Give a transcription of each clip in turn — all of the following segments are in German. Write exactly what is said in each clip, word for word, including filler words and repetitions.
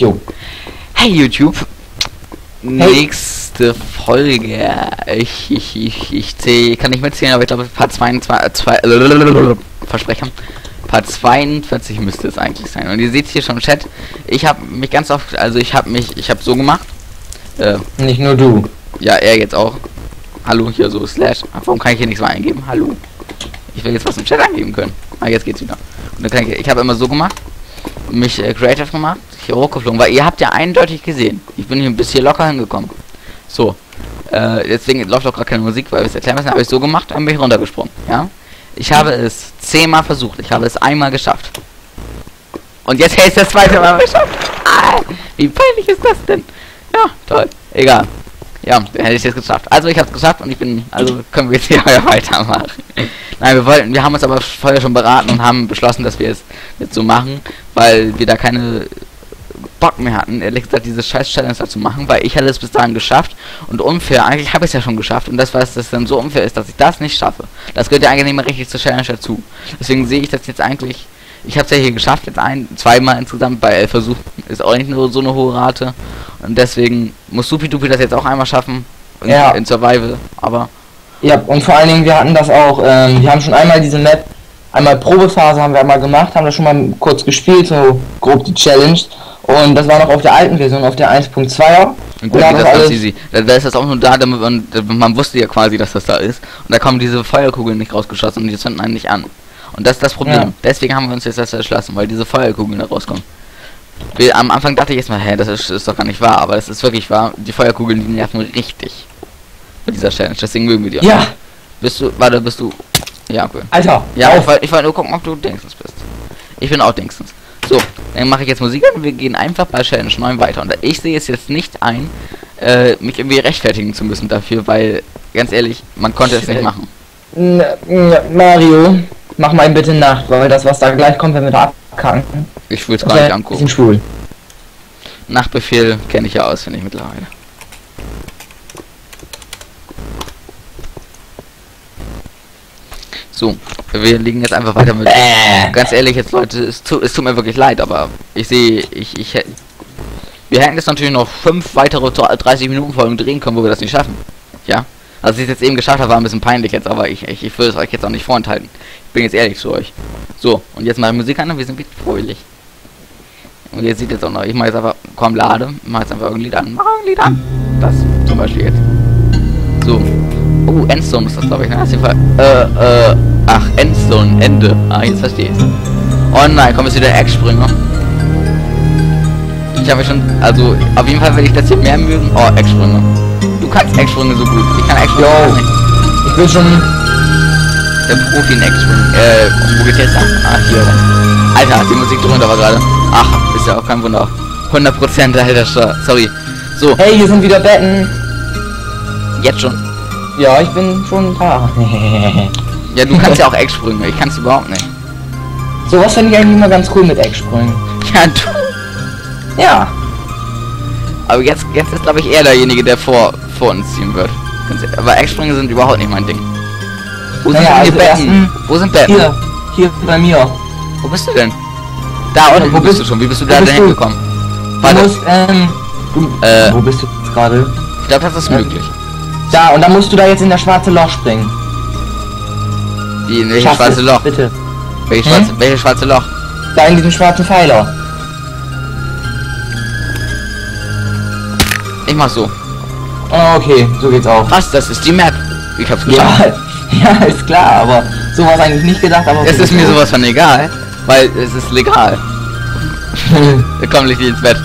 Jo. Hey YouTube. Hey. Nächste Folge. Ich, ich, ich, ich, ich kann nicht mitzählen, aber ich glaube Part zweiundzwanzig, zwei, Versprecher. Part zweiundvierzig müsste es eigentlich sein. Und ihr seht hier schon im Chat, ich habe mich ganz oft, also ich habe mich, ich habe so gemacht. Äh, nicht nur du. Ja, er jetzt auch. Hallo, hier so, slash. Warum kann ich hier nichts mehr eingeben? Hallo. Ich will jetzt was im Chat eingeben können. Ah, jetzt geht's wieder. Und dann kann ich, ich habe immer so gemacht. Mich äh, creative gemacht, hier hochgeflogen, weil ihr habt ja eindeutig gesehen, ich bin hier ein bisschen locker hingekommen. So, äh, deswegen läuft auch gerade keine Musik, weil wir es erklären müssen, habe ich so gemacht, dann bin ich runtergesprungen, ja. Ich habe es zehnmal versucht, ich habe es einmal geschafft. Und jetzt hätte ich das zweite Mal geschafft. Ah, wie peinlich ist das denn? Ja, toll, egal. Ja, dann hätte ich es geschafft. Also ich habe es geschafft und ich bin, also können wir jetzt hier weitermachen. Nein, wir wollten, wir haben uns aber vorher schon beraten und haben beschlossen, dass wir es jetzt so machen, weil wir da keine Bock mehr hatten, ehrlich gesagt, diese scheiß Challenge dazu machen, weil ich hatte es bis dahin geschafft und unfair, eigentlich habe ich es ja schon geschafft und das, was das dann so unfair ist, dass ich das nicht schaffe. Das gehört ja eigentlich nicht mehr richtig zur Challenge dazu. Deswegen sehe ich das jetzt eigentlich, ich habe es ja hier geschafft, jetzt ein, zweimal insgesamt bei elf Versuchen, ist auch nicht nur so eine hohe Rate und deswegen muss Supidupi das jetzt auch einmal schaffen in, ja. in Survival, aber... Ja, und vor allen Dingen, wir hatten das auch, ähm, wir haben schon einmal diese Map, einmal Probephase haben wir einmal gemacht, haben das schon mal kurz gespielt, so grob die Challenge. Und das war noch auf der alten Version, auf der eins Punkt zweier. Und da geht das ganz easy. Da, da ist das auch nur da, damit man, man wusste ja quasi, dass das da ist. Und da kommen diese Feuerkugeln nicht rausgeschossen und die zünden einen nicht an. Und das ist das Problem. Ja. Deswegen haben wir uns jetzt das erschlossen, weil diese Feuerkugeln da rauskommen. Wir, am Anfang dachte ich erstmal, hä, das ist, ist doch gar nicht wahr, aber das ist wirklich wahr. Die Feuerkugeln, die nerven richtig. Dieser Challenge, deswegen mögen wir die auch. Ja! Bist du, warte, bist du... Ja, cool. Alter! Ja, ich wollte wollt nur gucken, ob du Dingsens bist. Ich bin auch Dingsens. So, dann mache ich jetzt Musik an und wir gehen einfach bei Challenge neun weiter. Und ich sehe es jetzt nicht ein, äh, mich irgendwie rechtfertigen zu müssen dafür, weil, ganz ehrlich, man konnte es nicht machen. Mario, mach mal bitte Nacht, weil das, was da gleich kommt, wenn wir da abkacken. Ich will es gar nicht angucken. Bisschen schwul. Nachtbefehl kenne ich ja aus, finde ich mittlerweile. So, wir liegen jetzt einfach weiter mit. Äh. Ganz ehrlich, jetzt Leute, es, tu, es tut mir wirklich leid, aber ich sehe, ich, ich hätte. Wir hätten jetzt natürlich noch fünf weitere dreißig Minuten Folgen drehen können, wo wir das nicht schaffen. Ja? Also, ich es jetzt eben geschafft habe, war ein bisschen peinlich jetzt, aber ich, ich, ich würde es euch jetzt auch nicht vorenthalten. Ich bin jetzt ehrlich zu euch. So, und jetzt mache ich Musik an und wir sind wieder fröhlich. Und ihr seht jetzt auch noch, ich mache jetzt einfach, komm, lade, mache jetzt einfach irgendein Lied an. Mach ein Lied an. Das zum Beispiel jetzt. So. Oh, Endstone ist das, glaube ich, ne? Das ist Fall. Äh, äh, ach, Endstone, Ende. Ah, jetzt verstehe ich. Oh nein, komm, ist wieder Ecksprünge. Ich habe schon, also, auf jeden Fall werde ich das hier mehr mögen. Oh, Ecksprünge. Du kannst Ecksprünge so gut. Ich kann Ecksprünge so gut. Ich bin schon der Profi in Ecksprüngen. Äh, wo geht's jetzt lang? Ah, hier. Alter, die Musik drunter war gerade. Ach, ist ja auch kein Wunder. hundert Prozent, Alter, sorry. So. Hey, hier sind wieder Betten. Jetzt schon. Ja, ich bin schon da. Ja, du kannst ja auch Ecksprünge, ich kann es überhaupt nicht. So was finde ich eigentlich immer ganz cool mit Ecksprüngen. Ja, du. Ja. Aber jetzt, jetzt ist glaube ich eher derjenige, der vor, vor uns ziehen wird. Aber Ecksprünge sind überhaupt nicht mein Ding. Wo sind naja, die also Betten? Wo sind Betten? Hier, hier bei mir. Wo bist du denn? Da unten, wo, wo bist du schon? Wie bist du da dahin gekommen? Warte. Du musst, ähm, du, äh, wo bist du jetzt gerade? Ich glaube, das ist ja möglich. Da, und dann musst du da jetzt in das schwarze Loch springen. Wie, in welches schwarze Loch? Bitte. Welches hm? schwarze, welche schwarze Loch? Da in diesem schwarzen Pfeiler. Ich mach so. Oh, okay, so geht's auch. Was, das ist die Map. Ich hab's geschafft. Ja, ja, ist klar, aber sowas eigentlich nicht gedacht, aber... Es ist mir sowas von egal, weil es ist legal. Komm, leg dich ins Bett.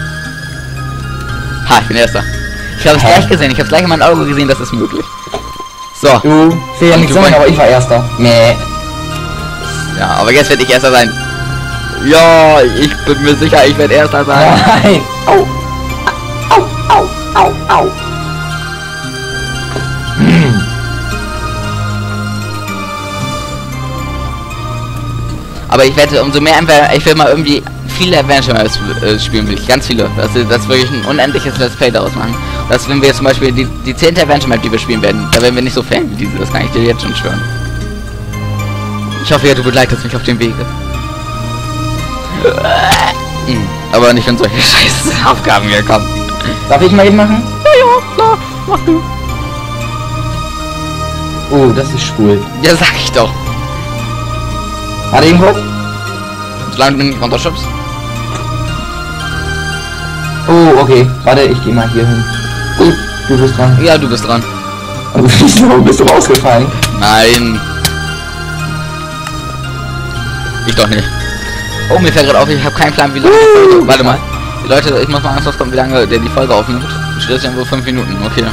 Ha, ich bin Erster. Ich habe es gleich gesehen, ich habe es gleich in meinem Auge gesehen, das ist möglich. So. Du, ich ja nicht sein, aber ich war Erster. Nee. Ja, aber jetzt werde ich Erster sein. Ja, ich bin mir sicher, ich werde Erster sein. Nein. Au. Au, au, au, au. Hm. Aber ich wette, umso mehr, ich will mal irgendwie viele Adventure Maps äh, spielen will ich, ganz viele. Das, das ist wirklich ein unendliches Let's Play daraus machen. Das, wenn wir jetzt zum Beispiel die, die zehnte Adventure Map, die wir spielen werden, da werden wir nicht so Fan wie diese, das kann ich dir jetzt schon schwören. Ich hoffe ja, du begleitest mich auf dem Wege. Mhm. Aber nicht an solche scheiß Aufgaben gekommen. Darf ich mal eben machen? Ja, ja, klar, mach du. Oh, das ist schwul. Ja, sag ich doch. Warte eben hoch. Solange du mich nicht runterschubst. Oh, okay. Warte, ich geh mal hier hin. Gut, du bist dran. Ja, du bist dran. Aber wieso bist du rausgefallen? Nein. Ich doch nicht. Oh, mir fällt gerade auf, ich habe keinen Plan, wie lange die Folge... Warte mal. Leute, ich muss mal ernsthaft kommen, wie lange der die Folge aufnimmt. Steht ja wohl fünf Minuten, okay.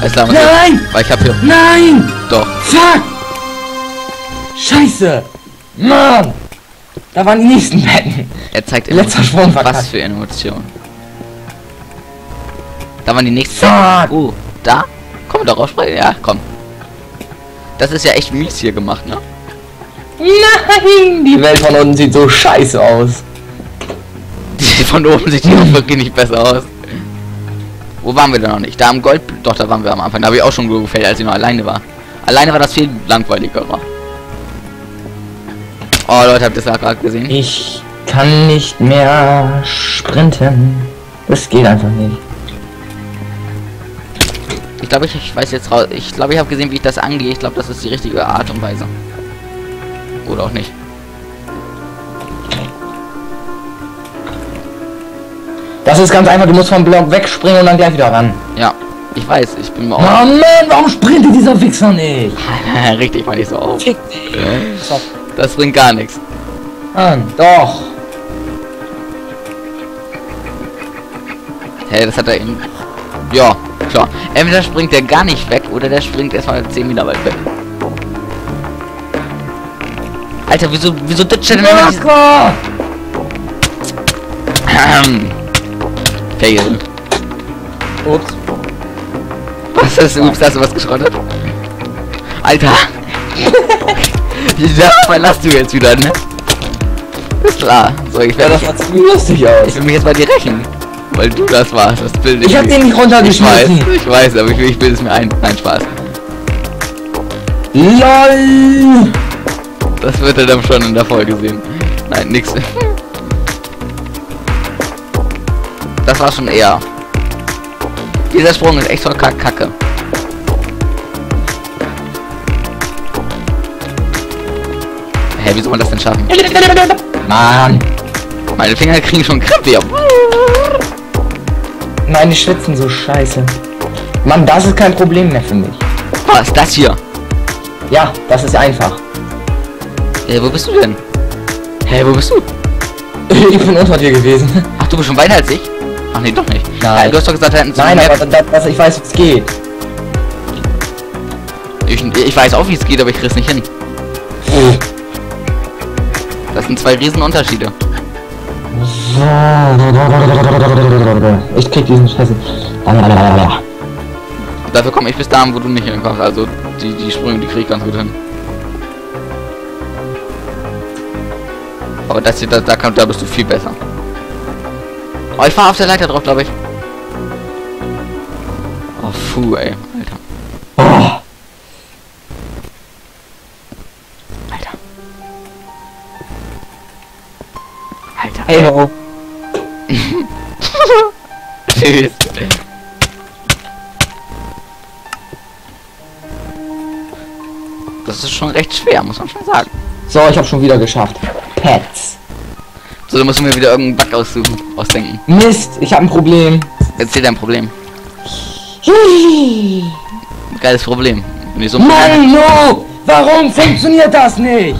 Alles klar, nein! Weil ich hab hier... Nein! Doch. Fuck! Scheiße! Mann! Da waren die nächsten Betten. Er zeigt immer... Letzter Sprung verkackt. Was für Emotionen. Da waren die nächsten... Fuck! Oh, da? Komm, da rausspringen? Ja, komm. Das ist ja echt mies hier gemacht, ne? Nein! Die Welt von unten sieht so scheiße aus. Die von oben sieht die auch wirklich nicht besser aus. Wo waren wir denn noch nicht? Da am Gold... Doch, da waren wir am Anfang. Da habe ich auch schon gefällt, als ich noch alleine war. Alleine war das viel langweiliger. Oh, Leute, habt ihr das gerade gesehen? Ich kann nicht mehr sprinten. Das geht einfach nicht. Ich glaube, ich, ich weiß jetzt raus... Ich glaube, ich habe gesehen, wie ich das angehe. Ich glaube, das ist die richtige Art und Weise. Oder auch nicht. Das ist ganz einfach, du musst vom Block wegspringen und dann gleich wieder ran. Ja, ich weiß, ich bin mir auch... Oh Mann, warum sprintet dieser Wichser nicht? Richtig, mal nicht so auf. Fick dich. Das bringt gar nichts. Mann, doch. Hey, das hat er eben... Ja, klar. Entweder springt der gar nicht weg, oder der springt erstmal zehn Meter weit weg. Alter, wieso, wieso ditcht denn der... Fail. Ups. Was ist ups? Hast du was geschrottet? Alter. Ja, verlasst du jetzt wieder, ne? Ist klar. So, ich werde... Ja, das sieht lustig aus. Ich will mich jetzt bei dir rächen. Weil du das warst. Das Bild. Ich, ich hab den nicht runtergeschmissen. Ich weiß, ich weiß, aber ich, ich bilde es mir ein. Nein, Spaß. LOL. Das wird er dann schon in der Folge sehen. Nein, nix. Das war schon eher. Dieser Sprung ist echt voll Kacke. Hä, hey, wie soll man das denn schaffen? Mann! Meine Finger kriegen schon Krämpfe. Meine schwitzen so scheiße. Mann, das ist kein Problem mehr für mich. Was ist das hier? Ja, das ist einfach. Hey, wo bist du denn? Hey, wo bist du? Ich bin unter dir gewesen. Ach, du bist schon weiter als ich? Ach nee, doch nicht. Nein. Du hast doch gesagt, da hätten... Nein, aber das, das, ich weiß, wie es geht. Ich, ich weiß auch, wie es geht, aber ich krieg's nicht hin. Oh. Das sind zwei riesen Unterschiede. Ich krieg diesen Scheiße. Dafür komme ich bis dahin, wo du nicht hinkommst. Also, die, die Sprünge, die krieg ich ganz gut hin. Aber das hier, da, da, kann, da bist du viel besser. Oh, ich fahre auf der Leiter drauf, glaube ich. Oh, puh, ey. Alter. Oh. Alter. Alter. Hey, ho. Tschüss. Das ist schon recht schwer, muss man schon sagen. So, ich habe schon wieder geschafft. Pets. So, dann müssen wir wieder irgendeinen Bug aussuchen, ausdenken. Mist, ich habe ein Problem. Erzähl dein Problem. Geiles Problem. So Mann, no! Warum funktioniert das nicht?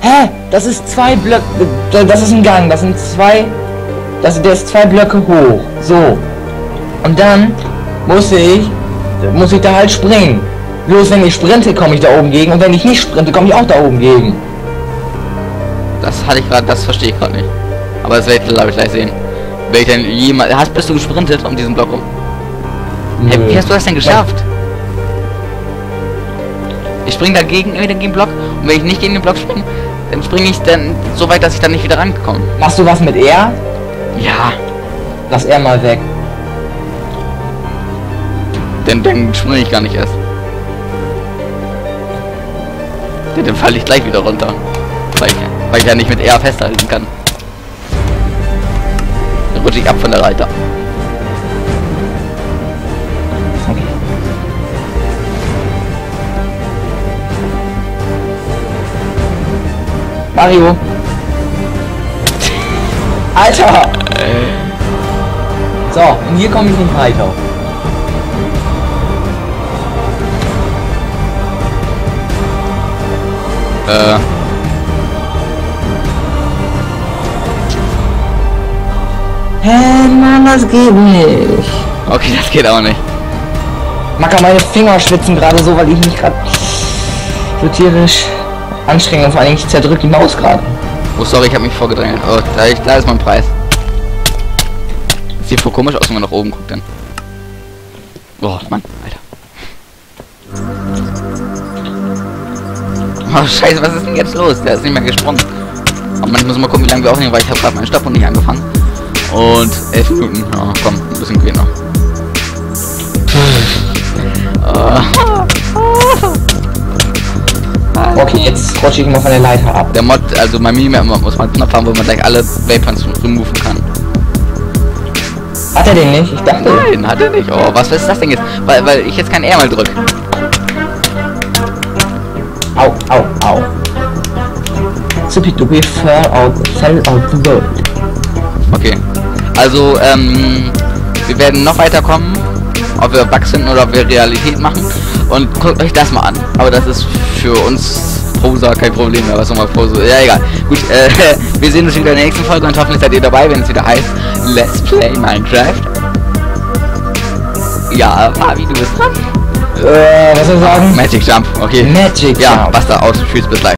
Hä? Das ist zwei Blöcke. Das ist ein Gang. Das sind zwei. Das, der ist zwei Blöcke hoch. So. Und dann muss ich, muss ich da halt springen. Bloß wenn ich sprinte, komme ich da oben gegen, und wenn ich nicht sprinte, komme ich auch da oben gegen. Das hatte ich gerade, das verstehe ich gerade nicht. Aber das werde ich, glaube ich, gleich sehen. Wenn ich denn jemals... Hast bist du gesprintet um diesen Block rum? Hey, wie hast du das denn geschafft? Ich springe dagegen gegen den Block, und wenn ich nicht gegen den Block springe, dann springe ich dann so weit, dass ich dann nicht wieder rankomme. Machst du was mit R? Ja. Lass R mal weg. Denn dann springe ich gar nicht erst. Dann falle ich gleich wieder runter. Gleich. Weil ich ja nicht mit R festhalten kann. Dann rutsche ich ab von der Leiter. Okay. Mario! Alter! So, und hier komme ich nicht weiter. Äh. Hä, Mann, das geht nicht. Okay, das geht auch nicht. Macker, meine Finger schwitzen gerade so, weil ich mich gerade so tierisch anstrenge und vor allem ich zerdrücke die Maus gerade. Oh, sorry, ich habe mich vorgedrängelt. Oh, da, da ist mein Preis. Sieht voll komisch aus, wenn man nach oben guckt dann. Boah, Mann, Alter. Oh, scheiße, was ist denn jetzt los? Der ist nicht mehr gesprungen. Aber ich muss mal gucken, wie lange wir aufnehmen, weil ich habe gerade meinen Stopp und nicht angefangen. Und elf Minuten. Oh, komm, ein bisschen gehen noch. Okay, jetzt rutsche ich mal von der Leiter ab. Der Mod, also mein Minimap muss man Knopf haben, wo man gleich alle Vaporns removen kann. Hat er den nicht? Ich dachte. Nein, hat er nicht. Oh, was ist das denn jetzt? Weil, weil ich jetzt kein R mal drücke. Au, au, au. Supi dupi fell out, fell out the world. Okay. Also, ähm, wir werden noch weiterkommen. Ob wir Bugs sind oder ob wir Realität machen. Und guckt euch das mal an. Aber das ist für uns Prosa kein Problem mehr. Was nochmal Prosa? Ja, egal. Gut, äh, wir sehen uns wieder in der nächsten Folge und hoffentlich seid ihr dabei, wenn es wieder heißt Let's Play Minecraft. Ja, Fabi, du bist dran. Äh, was soll ich sagen? Magic Jump, okay. Magic Jump. Ja, basta, aus, tschüss, bis gleich.